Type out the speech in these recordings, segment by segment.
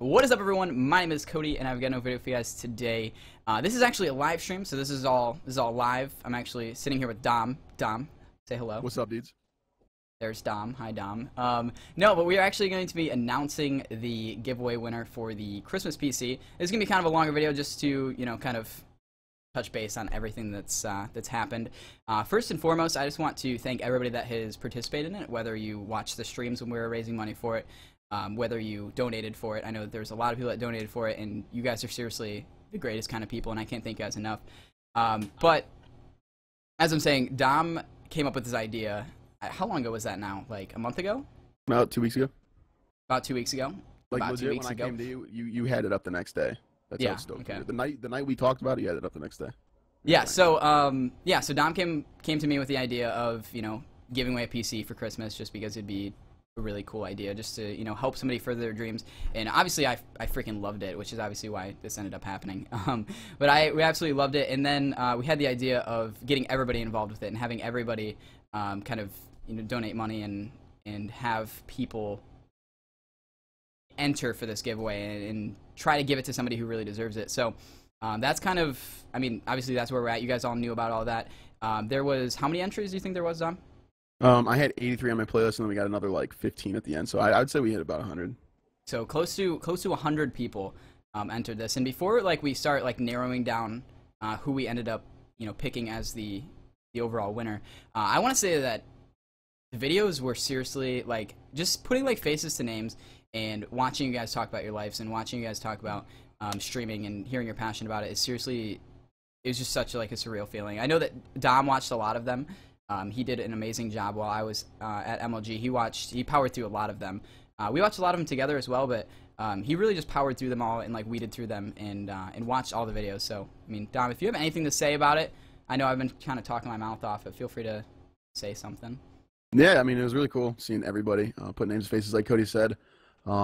What is up, everyone? My name is Cody, and I've got another video for you guys today. This is actually a live stream, so this is all live. I'm actually sitting here with Dom. Dom, say hello. What's up, dudes? There's Dom. Hi, Dom. No, but we are actually going to be announcing the giveaway winner for the Christmas PC. It's gonna be kind of a longer video, just to kind of touch base on everything that's happened. First and foremost, I just want to thank everybody that has participated in it. Whether you watched the streams when we were raising money for it. Whether you donated for it. I know there's a lot of people that donated for it, and you guys are seriously the greatest kind of people, and I can't thank you guys enough. But as I'm saying, Dom came up with this idea. How long ago was that now? Like a month ago? About 2 weeks ago. About 2 weeks ago? Like about legit, 2 weeks when I ago. Came to you, you had it up the next day. That's yeah, how it's dope. Okay. The night we talked about it, you had it up the next day. Yeah, so so Dom came to me with the idea of, giving away a PC for Christmas just because it'd be a really cool idea, just to help somebody further their dreams. And obviously I freaking loved it, which is obviously why this ended up happening. But we absolutely loved it, and then we had the idea of getting everybody involved with it and having everybody kind of donate money and have people enter for this giveaway and try to give it to somebody who really deserves it. So that's kind of, I mean, obviously that's where we're at. You guys all knew about all that. There was, how many entries do you think there was, Dom? I had 83 on my playlist, and then we got another like 15 at the end. So I would say we hit about 100. So close to 100 people entered this. And before we start narrowing down who we ended up picking as the overall winner, I want to say that the videos were seriously just putting faces to names and watching you guys talk about your lives and watching you guys talk about streaming and hearing your passion about it is seriously, it was just such a surreal feeling. I know that Dom watched a lot of them. He did an amazing job while I was at MLG. He powered through a lot of them. We watched a lot of them together as well, but he really just powered through them all and weeded through them and watched all the videos. So, I mean, Dom, if you have anything to say about it, I know I've been kind of talking my mouth off, but feel free to say something. Yeah, I mean, it was really cool seeing everybody put names to faces like Cody said. There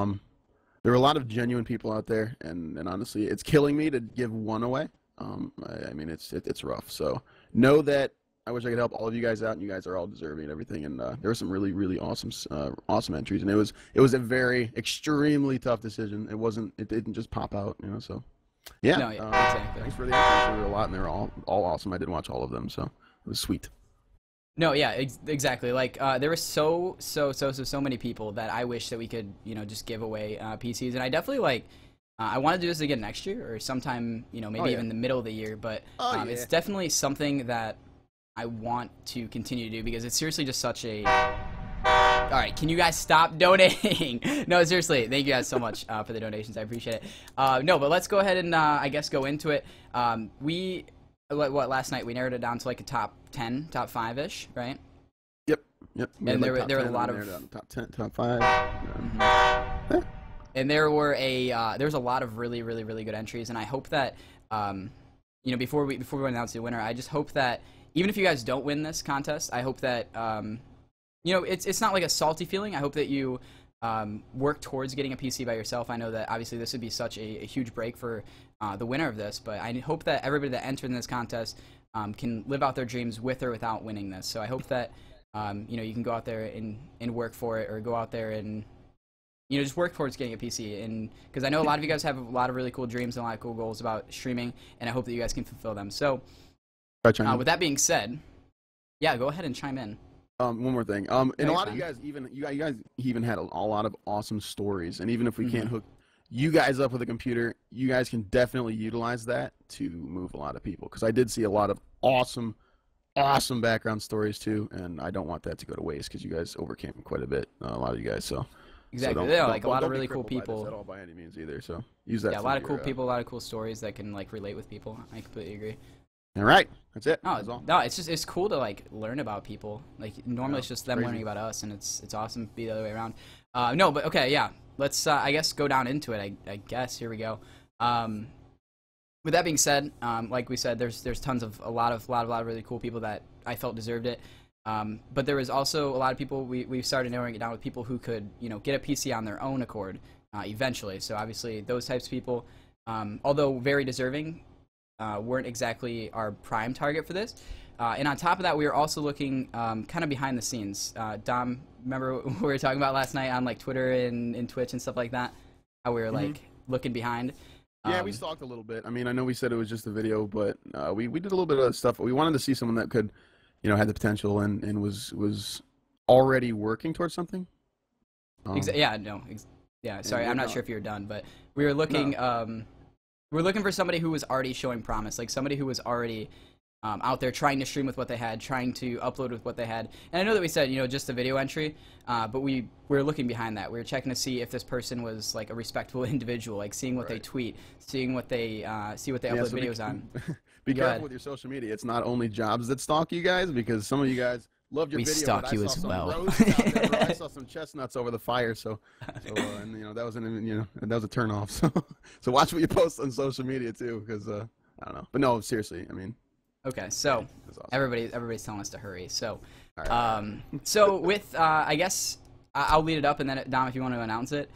were a lot of genuine people out there, and honestly, it's killing me to give one away. I mean, it's rough. So know that I wish I could help all of you guys out, and you guys are all deserving and everything. And there were some really, really awesome, awesome entries. And it was a very, extremely tough decision. It didn't just pop out, So, yeah. No, yeah, exactly. Thanks for the entries. There were a lot, and they were all awesome. I did watch all of them, so it was sweet. No, yeah, exactly. There were so many people that I wish that we could, just give away PCs. And I definitely I want to do this again next year or sometime, maybe even the middle of the year. But it's definitely something that I want to continue to do because it's seriously just such a... Alright, can you guys stop donating? No, seriously, thank you guys so much for the donations. I appreciate it. No, but let's go ahead and, I guess, go into it. Last night, we narrowed it down to a top 10, top 5-ish, right? Yep. And there were a lot of... Top 10, top 5. Mm-hmm. And there was a lot of really, really, really good entries, and I hope that, before we announce the winner, I just hope that even if you guys don't win this contest, I hope that, it's not a salty feeling. I hope that you work towards getting a PC by yourself. I know that, obviously, this would be such a huge break for the winner of this, but I hope that everybody that entered in this contest can live out their dreams with or without winning this. So I hope that, you can go out there and work for it, or go out there and, just work towards getting a PC. And because I know a lot of you guys have a lot of really cool dreams and a lot of cool goals about streaming, and I hope that you guys can fulfill them. So... with that being said, yeah, go ahead and chime in. One more thing. And a lot of you guys, even had a lot of awesome stories. And even if we can't hook you guys up with a computer, you guys can definitely utilize that to move a lot of people. Because I did see a lot of awesome, awesome background stories too. And I don't want that to go to waste because you guys overcame quite a bit, a lot of you guys. So exactly, yeah, a lot of really cool people. At all by any means either. So use that. Yeah, a lot of cool people, a lot of cool stories that can relate with people. I completely agree. All right, that's it. No, it's just cool to learn about people. Normally it's just them learning about us, and it's awesome to be the other way around. No, but okay, yeah. Let's I guess go down into it. I guess here we go. With that being said, like we said, there's tons of a lot of really cool people that I felt deserved it. But there was also a lot of people we started narrowing it down with people who could get a PC on their own accord eventually. So obviously those types of people, although very deserving. Weren't exactly our prime target for this, and on top of that, we were also looking kind of behind the scenes. Dom, remember what we were talking about last night on Twitter and Twitch and stuff like that? how we were like looking behind. Yeah, we stalked a little bit. I mean, I know we said it was just a video, but we did a little bit of stuff. We wanted to see someone that could, you know, had the potential and was already working towards something. Sorry, I'm not sure if you're done, but we were looking. We were looking for somebody who was already showing promise, like somebody who was already out there trying to stream with what they had, trying to upload with what they had. And I know that we said, you know, just a video entry, but we were looking behind that. We were checking to see if this person was like a respectable individual, like seeing what they tweet, seeing what they upload videos on. Be careful with your social media. It's not only jobs that stalk you guys, because some of you guys. Loved your video, stalk you as well. I saw some chestnuts over the fire, so and you know that was a turn off. So watch what you post on social media too, because I don't know. But no, seriously, I mean. Okay, so awesome. everybody's telling us to hurry. So, right. So with I guess I'll lead it up, and then Dom, if you want to announce it,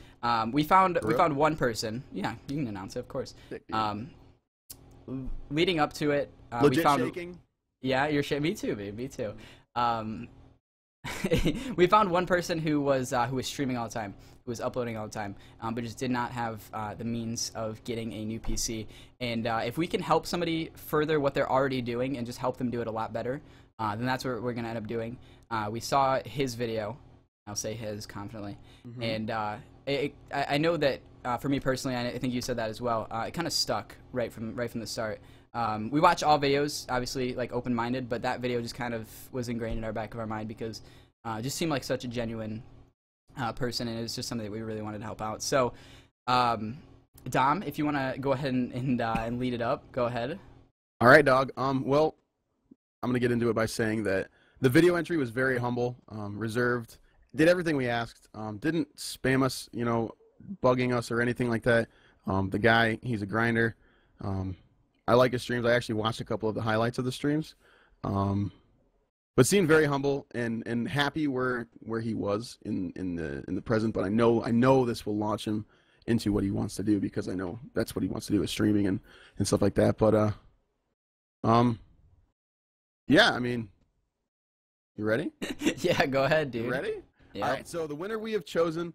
we found one person. Yeah, you can announce it, of course. Leading up to it, we found. Shaking? Yeah, you're shaking. Me too, babe. Me too. We found one person who was streaming all the time, who was uploading all the time, but just did not have the means of getting a new PC. And if we can help somebody further what they're already doing and just help them do it a lot better, then that's what we're going to end up doing. We saw his video. I'll say his confidently. And I know that for me personally, I think you said that as well. It kind of stuck right from the start. We watch all videos, obviously, like open-minded, but that video just kind of was ingrained in our back of our mind because it just seemed like such a genuine person, and it was just something that we really wanted to help out. So, Dom, if you want to go ahead and lead it up, go ahead. All right, dog. Well, I'm going to get into it by saying that the video entry was very humble, reserved, did everything we asked, didn't spam us, you know, bugging us or anything like that. The guy, he's a grinder. I like his streams. I actually watched a couple of the highlights of the streams, but seemed very humble and happy where he was in the present. But I know this will launch him into what he wants to do, because I know that's what he wants to do is streaming and stuff like that. But yeah, I mean, you ready? Yeah, go ahead, dude. You ready? Yeah. All right. So the winner we have chosen.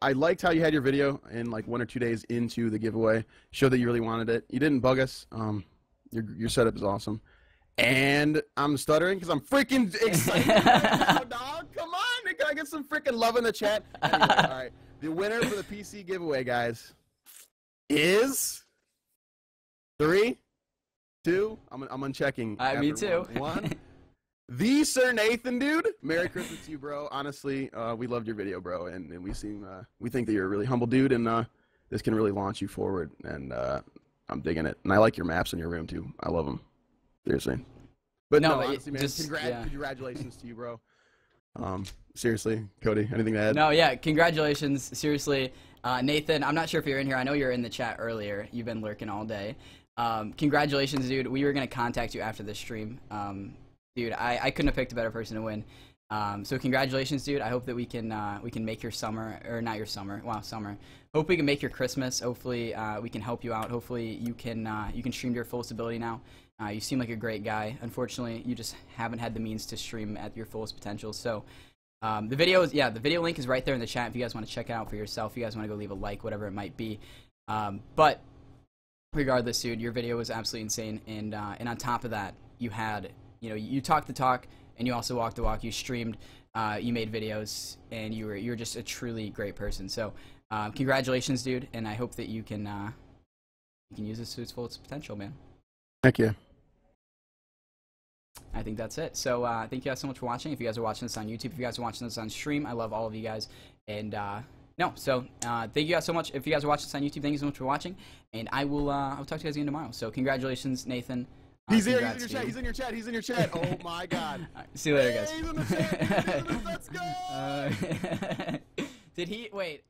I liked how you had your video in like 1 or 2 days into the giveaway. Showed that you really wanted it. You didn't bug us. Your setup is awesome. And I'm stuttering because I'm freaking excited. Oh, dog, come on. Gotta get some freaking love in the chat. Anyway, all right. The winner for the PC giveaway, guys, is 3, 2. I'm unchecking. Me too. One. The Sir Nathan, dude. Merry Christmas to you, bro. Honestly, we loved your video, bro, and we think that you're a really humble dude, and this can really launch you forward. And I'm digging it, and I like your maps in your room too. I love them, seriously. But no, honestly, man, congratulations to you, bro. Seriously, Cody, anything to add? No, yeah, congratulations, seriously, Nathan. I'm not sure if you're in here. I know you're in the chat earlier. You've been lurking all day. Congratulations, dude. We were gonna contact you after this stream. Dude, I couldn't have picked a better person to win. So congratulations, dude. I hope that we can make your summer, or not your summer. Wow, summer. Hope we can make your Christmas. Hopefully we can help you out. Hopefully you can stream to your fullest ability now. You seem like a great guy. Unfortunately, you just haven't had the means to stream at your fullest potential. So the video link is right there in the chat if you guys want to check it out for yourself. If you guys want to go leave a like, whatever it might be. But regardless, dude, your video was absolutely insane. And on top of that, you had. You know, you talked the talk, and you also walked the walk. You streamed, you made videos, and you were just a truly great person. So, congratulations, dude, and I hope that you can use this to its fullest potential, man. Heck yeah. I think that's it. So, thank you guys so much for watching. If you guys are watching this on YouTube, if you guys are watching this on stream, I love all of you guys. And thank you guys so much. If you guys are watching this on YouTube, thank you so much for watching. And I will I'll talk to you guys again tomorrow. So, congratulations, Nathan. He's in your chat. He's in your chat. Oh my God. See you later, guys. Hey, he's in the chat. Let's go. Did he? Wait.